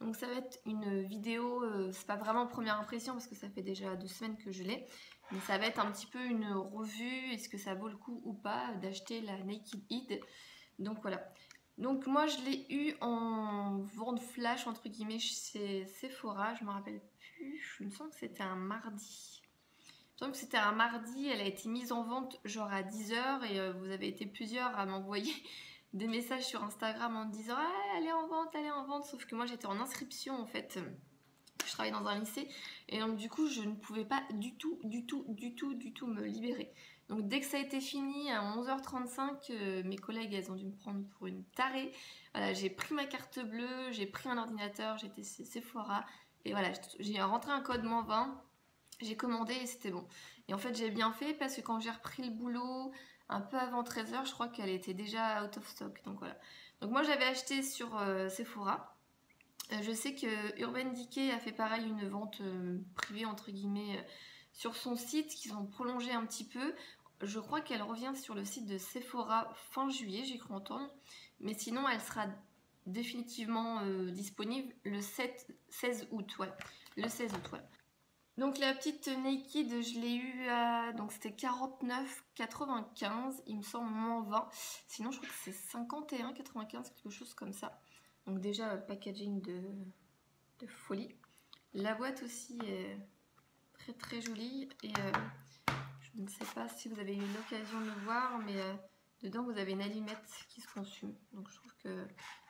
Donc ça va être une vidéo, c'est pas vraiment première impression parce que ça fait déjà 2 semaines que je l'ai, mais ça va être un petit peu une revue, est-ce que ça vaut le coup ou pas d'acheter la Naked Heat. Donc voilà. Donc moi je l'ai eu en vente flash entre guillemets chez Sephora, je me rappelle plus, je me sens que c'était un mardi. Je me sens que c'était un mardi, elle a été mise en vente genre à 10 h et vous avez été plusieurs à m'envoyer des messages sur Instagram en disant ah, elle est en vente, sauf que moi j'étais en inscription en fait, je travaillais dans un lycée et donc du coup je ne pouvais pas du tout me libérer. Donc dès que ça a été fini à 11 h 35, mes collègues elles ont dû me prendre pour une tarée. Voilà, j'ai pris ma carte bleue, j'ai pris un ordinateur, j'étais chez Sephora et voilà, j'ai rentré un code -20, j'ai commandé et c'était bon. Et en fait j'ai bien fait parce que quand j'ai repris le boulot un peu avant 13 h, je crois qu'elle était déjà out of stock. Donc voilà. Donc moi j'avais acheté sur Sephora. Je sais que Urban Decay a fait pareil une vente privée entre guillemets sur son site qu'ils ont prolongé un petit peu. Je crois qu'elle revient sur le site de Sephora fin juillet, j'ai cru entendre. Mais sinon elle sera définitivement disponible le 16 août. Voilà. Le 16 août, voilà. Donc la petite Naked, je l'ai eu à... donc c'était 49,95, il me semble moins 20. Sinon je crois que c'est 51,95, quelque chose comme ça. Donc déjà packaging de folie. La boîte aussi est très très jolie. Et je ne sais pas si vous avez eu l'occasion de le voir, mais dedans vous avez une allumette qui se consume. Donc je trouve que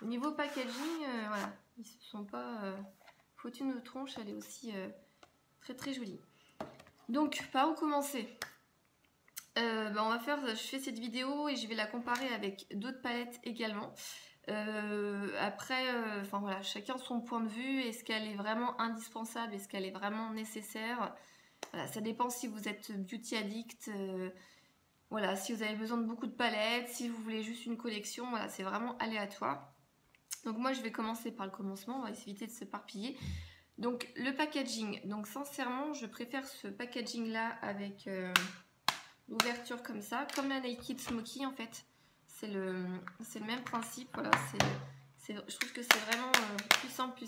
au niveau packaging, voilà, ils se sont pas foutus nos tronches, elle est aussi... très très jolie. Donc par où commencer? On va faire, je fais cette vidéo et je vais la comparer avec d'autres palettes également. Après, enfin voilà, chacun son point de vue. Est-ce qu'elle est vraiment indispensable? Est-ce qu'elle est vraiment nécessaire? Voilà, ça dépend si vous êtes beauty addict. Voilà, si vous avez besoin de beaucoup de palettes, si vous voulez juste une collection. Voilà, c'est vraiment aléatoire. Donc moi, je vais commencer par le commencement. On va éviter de se parpiller. Donc le packaging, donc sincèrement je préfère ce packaging là avec l'ouverture comme ça, comme la Naked Smoky en fait, c'est le même principe, voilà, je trouve que c'est vraiment plus simple.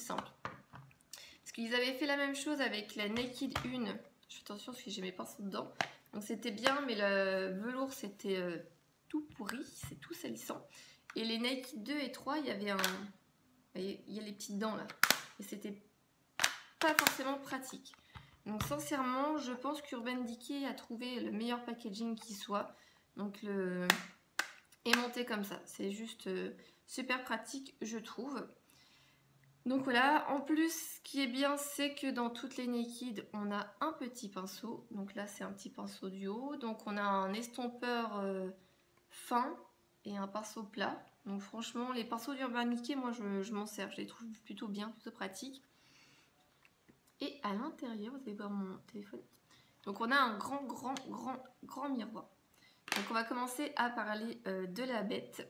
Parce qu'ils avaient fait la même chose avec la Naked 1, je fais attention parce que j'ai mes pinceaux dedans, donc c'était bien mais le velours c'était tout pourri, c'est tout salissant, et les Naked 2 et 3 il y avait un, il y a les petites dents là, et c'était pas forcément pratique. Donc sincèrement je pense qu'Urban Decay a trouvé le meilleur packaging qui soit, donc le aimanté comme ça, c'est juste super pratique je trouve. Donc voilà, en plus ce qui est bien c'est que dans toutes les Naked on a un petit pinceau, donc là c'est un petit pinceau du haut, donc on a un estompeur fin et un pinceau plat. Donc franchement les pinceaux d'Urban Decay moi je m'en sers, je les trouve plutôt bien, plutôt pratiques. Et à l'intérieur, vous allez voir mon téléphone. Donc on a un grand miroir. Donc on va commencer à parler de la bête.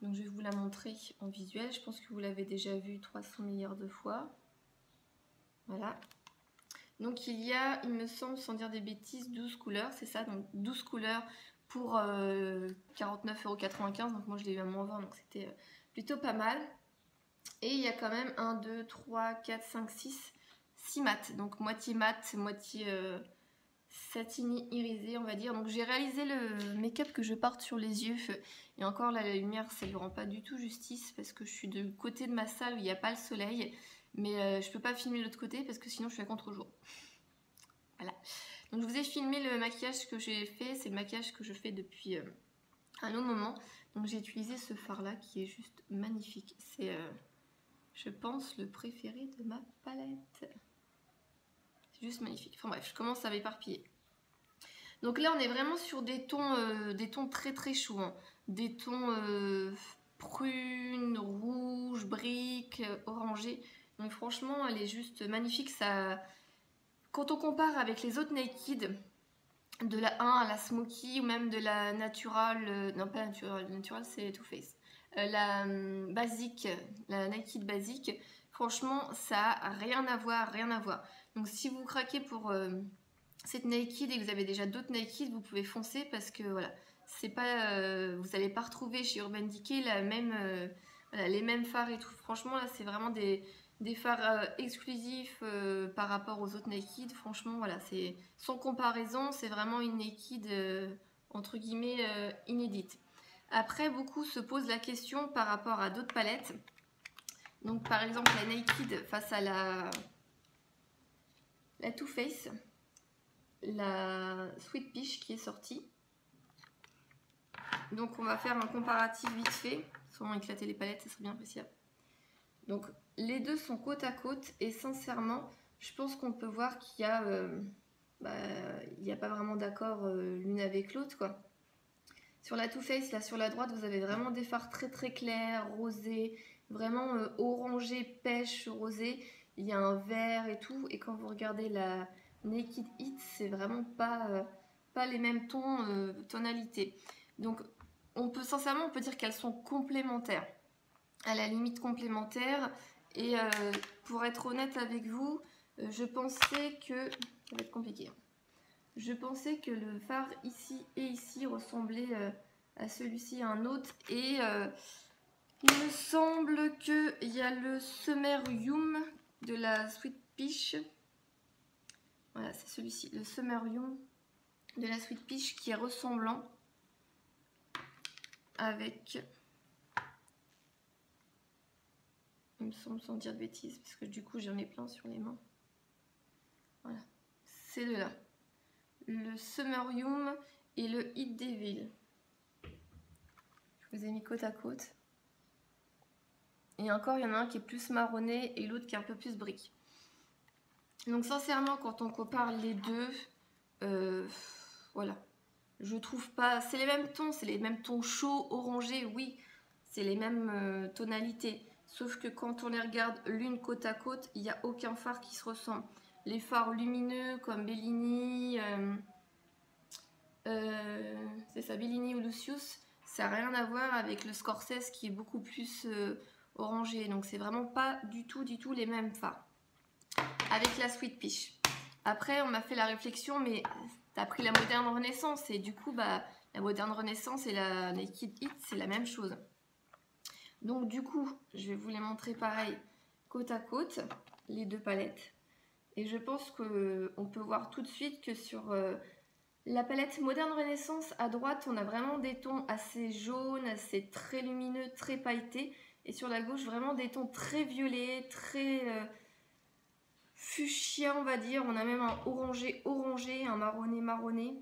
Donc je vais vous la montrer en visuel. Je pense que vous l'avez déjà vue 300 milliards de fois. Voilà. Donc il y a, il me semble, sans dire des bêtises, 12 couleurs. C'est ça, donc 12 couleurs pour 49,95 €. Donc moi je l'ai eu à moins 20, donc c'était plutôt pas mal. Et il y a quand même 1, 2, 3, 4, 5, 6... 6 mat, donc moitié mat, moitié satiny irisé on va dire. Donc j'ai réalisé le make-up que je porte sur les yeux et encore la lumière ça lui rend pas du tout justice parce que je suis de côté de ma salle où il n'y a pas le soleil, mais je peux pas filmer l'autre côté parce que sinon je suis à contre-jour. Voilà, donc je vous ai filmé le maquillage que j'ai fait, c'est le maquillage que je fais depuis un long moment. Donc j'ai utilisé ce fard là qui est juste magnifique, c'est je pense le préféré de ma palette. C'est juste magnifique. Enfin bref, je commence à m'éparpiller. Donc là, on est vraiment sur des tons très très chauds, hein. Des tons prunes, rouges, briques, orangés. Donc franchement, elle est juste magnifique. Ça... Quand on compare avec les autres Naked, de la 1 à la Smoky ou même de la Natural... non, pas Natural, Natural c'est Too Faced. La basique, la Naked basique, franchement ça a rien à voir. Donc si vous craquez pour cette Naked et que vous avez déjà d'autres Naked, vous pouvez foncer parce que voilà, c'est pas, vous n'allez pas retrouver chez Urban Decay la même, voilà, les mêmes fards et tout. Franchement là c'est vraiment des, des fards exclusifs par rapport aux autres Naked. Franchement, voilà, c'est sans comparaison, c'est vraiment une Naked entre guillemets inédite. Après, beaucoup se posent la question par rapport à d'autres palettes. Donc par exemple la Naked face à la Too Faced, la Sweet Peach qui est sortie. Donc on va faire un comparatif vite fait, sans éclater les palettes, ça serait bien appréciable. Donc les deux sont côte à côte et sincèrement je pense qu'on peut voir qu'il y a il n'y a pas vraiment d'accord l'une avec l'autre quoi. Sur la Too Faced, là sur la droite vous avez vraiment des fards très très clairs, rosés, vraiment orangé, pêche, rosé, il y a un vert et tout. Et quand vous regardez la Naked Heat, c'est vraiment pas les mêmes tons, tonalités. Donc sincèrement on peut dire qu'elles sont complémentaires, à la limite complémentaires. Et pour être honnête avec vous, je pensais que, ça va être compliqué, je pensais que le fard ici et ici ressemblait à celui-ci, à un autre. Et il me semble qu'il y a le Summerium de la Sweet Peach. Voilà, c'est celui-ci, le Summerium de la Sweet Peach qui est ressemblant avec... Il me semble, sans dire de bêtises, parce que du coup j'en ai plein sur les mains. Voilà, ces deux-là. Le Summerium et le Hit Deville. Je vous ai mis côte à côte. Et encore, il y en a un qui est plus marronné et l'autre qui est un peu plus brique. Donc sincèrement, quand on compare les deux, voilà, je trouve pas... C'est les mêmes tons, chauds, orangés, oui, c'est les mêmes tonalités. Sauf que quand on les regarde l'une côte à côte, il n'y a aucun fard qui se ressemble. Les fards lumineux comme Bellini, c'est ça, Bellini ou Lucius, ça n'a rien à voir avec le Scorsese qui est beaucoup plus... orangé, donc c'est vraiment pas du tout les mêmes fards avec la Sweet Peach. Après on m'a fait la réflexion, mais t'as pris la Modern Renaissance et du coup bah la Modern Renaissance et la Naked Heat c'est la même chose. Donc du coup je vais vous les montrer pareil côte à côte, les deux palettes, et je pense que on peut voir tout de suite que sur la palette Modern Renaissance à droite on a vraiment des tons assez jaunes, assez très lumineux, très pailletés. Et sur la gauche, vraiment des tons très violets, très fuchsia, on va dire. On a même un orangé, un marronné.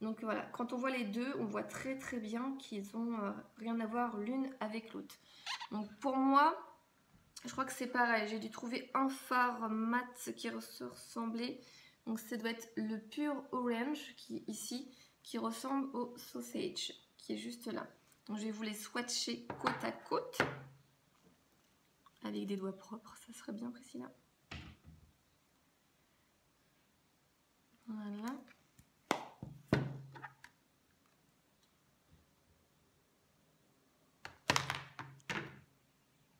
Donc voilà, quand on voit les deux, on voit très très bien qu'ils ont rien à voir l'une avec l'autre. Donc pour moi, je crois que c'est pareil. J'ai dû trouver un fard mat qui se ressemblait. Donc ça doit être le Pure Orange, qui est ici, qui ressemble au Sausage, qui est juste là. Donc je vais vous les swatcher côte à côte avec des doigts propres, ça serait bien précis là. Voilà.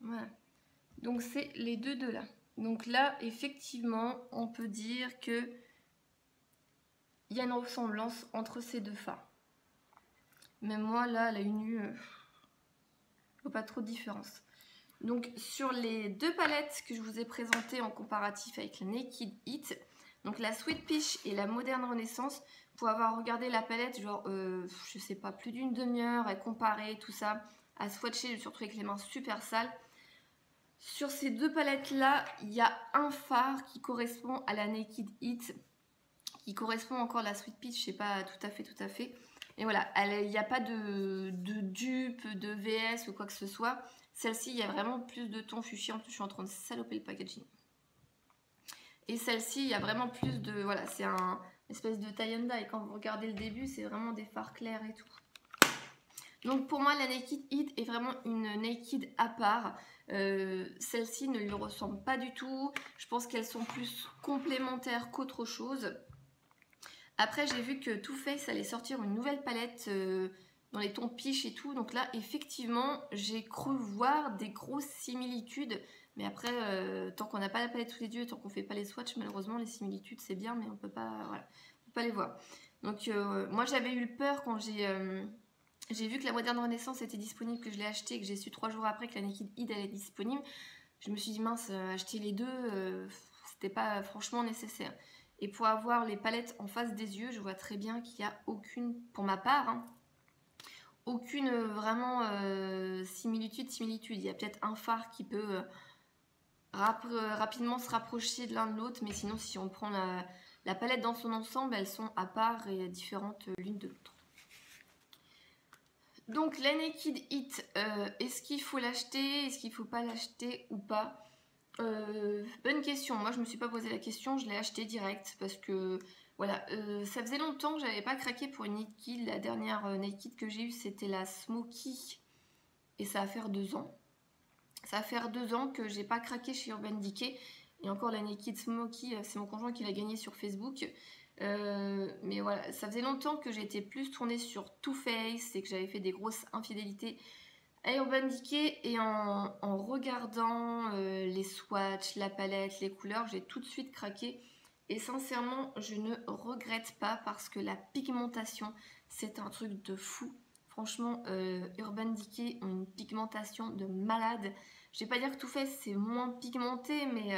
Voilà. Donc c'est les deux là. Donc là, effectivement, on peut dire que il y a une ressemblance entre ces deux fards. Même moi, là, elle a une nue, pas trop de différence. Donc, sur les deux palettes que je vous ai présentées en comparatif avec la Naked Heat, donc la Sweet Peach et la Modern Renaissance, pour avoir regardé la palette, genre, je sais pas, plus d'une demi-heure, à comparer tout ça, à swatcher, surtout avec les mains super sales. Sur ces deux palettes-là, il y a un fard qui correspond à la Naked Heat, qui correspond encore à la Sweet Peach, je sais pas tout à fait. Et voilà, il n'y a pas de dupe, de VS ou quoi que ce soit. Celle-ci, il y a vraiment plus de tons fuchsia. Je suis en train de saloper le packaging. Et celle-ci, il y a vraiment plus de... Voilà, c'est un espèce de tie and dye. Et quand vous regardez le début, c'est vraiment des fards clairs et tout. Donc pour moi, la Naked Heat est vraiment une Naked à part. Celle-ci ne lui ressemble pas du tout. Je pense qu'elles sont plus complémentaires qu'autre chose. Après, j'ai vu que Too Faced allait sortir une nouvelle palette dans les tons peach et tout. Donc là, effectivement, j'ai cru voir des grosses similitudes. Mais après, tant qu'on n'a pas la palette sous les yeux, tant qu'on ne fait pas les swatchs, malheureusement, les similitudes, c'est bien, mais on ne peut pas, voilà, on peut pas les voir. Donc moi, j'avais eu peur quand j'ai vu que la Modern Renaissance était disponible, que je l'ai achetée, que j'ai su 3 jours après que la Naked Heat allait être disponible. je me suis dit mince, acheter les deux, c'était pas franchement nécessaire. Et pour avoir les palettes en face des yeux, je vois très bien qu'il n'y a aucune, pour ma part, hein, aucune vraiment similitude. Il y a peut-être un fard qui peut rapidement se rapprocher de l'un de l'autre, mais sinon si on prend la palette dans son ensemble, elles sont à part et différentes l'une de l'autre. Donc la Naked Heat, est-ce qu'il faut l'acheter, est-ce qu'il ne faut pas l'acheter ou pas? Bonne question, moi je ne me suis pas posé la question, je l'ai acheté direct parce que voilà, ça faisait longtemps que je n'avais pas craqué pour une Naked. La dernière Naked que j'ai eue c'était la Smoky et ça va faire 2 ans. Ça va faire 2 ans que j'ai pas craqué chez Urban Decay. Et encore la Naked Smoky, c'est mon conjoint qui l'a gagné sur Facebook. Mais voilà, ça faisait longtemps que j'étais plus tournée sur Too Faced et que j'avais fait des grosses infidélités à Urban Decay. Et en regardant les swatchs, la palette, les couleurs, j'ai tout de suite craqué. Et sincèrement, je ne regrette pas parce que la pigmentation, c'est un truc de fou. Franchement, Urban Decay ont une pigmentation de malade. Je vais pas dire que Too Faced c'est moins pigmenté, mais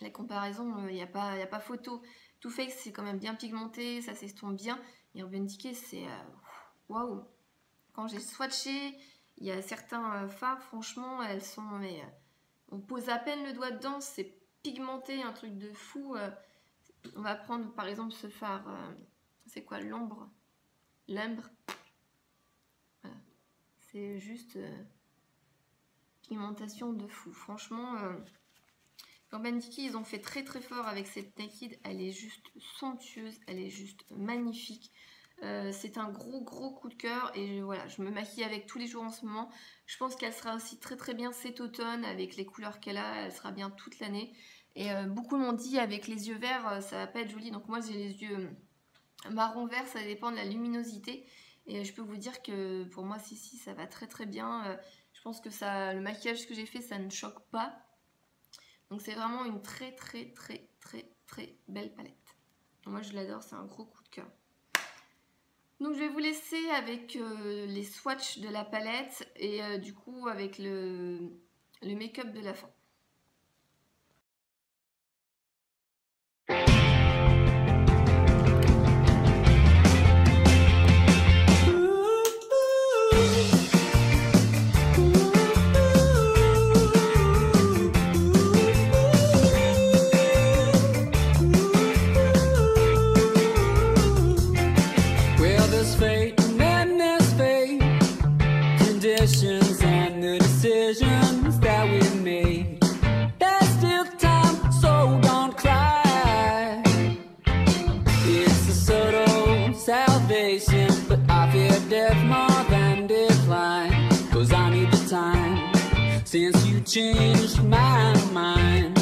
la comparaison, il n'y a pas photo. Too Faced c'est quand même bien pigmenté, ça s'estompe bien. Et Urban Decay c'est waouh. Wow. Quand j'ai swatché, il y a certains fards, franchement, elles sont. Mais, on pose à peine le doigt dedans, c'est pigmenté, un truc de fou. On va prendre par exemple ce fard, c'est quoi, l'ombre? L'ombre. Voilà. C'est juste. Pigmentation de fou. Franchement, Urban Decay, ils ont fait très fort avec cette Naked. Elle est juste somptueuse, elle est juste magnifique. C'est un gros coup de cœur et voilà, je me maquille avec tous les jours en ce moment. Je pense qu'elle sera aussi très bien cet automne avec les couleurs qu'elle a. Elle sera bien toute l'année. Et beaucoup m'ont dit avec les yeux verts, ça va pas être joli. Donc moi j'ai les yeux marron vert, ça dépend de la luminosité. Et je peux vous dire que pour moi, si ça va très bien. Je pense que ça, le maquillage que j'ai fait, ça ne choque pas. Donc c'est vraiment une très belle palette. Moi je l'adore, c'est un gros coup de cœur. Donc je vais vous laisser avec les swatchs de la palette et du coup avec le make-up de la fin. Since you changed my mind.